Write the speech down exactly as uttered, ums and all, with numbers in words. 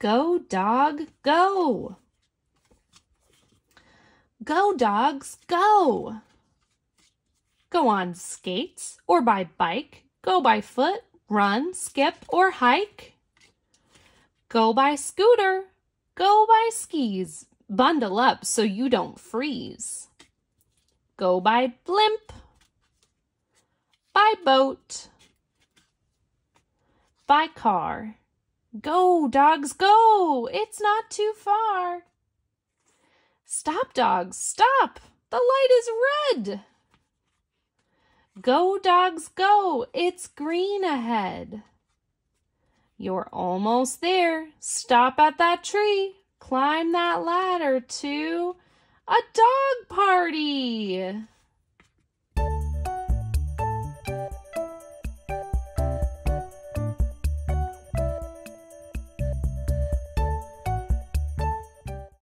Go, dog, go. Go, dogs, go. Go on skates or by bike. Go by foot, run, skip, or hike. Go by scooter. Go by skis. Bundle up so you don't freeze. Go by blimp. By boat. By car. Go, dogs, go. It's not too far. Stop, dogs, stop. The light is red. Go, dogs, go. It's green ahead. You're almost there. Stop at that tree. Climb that ladder to a dog party.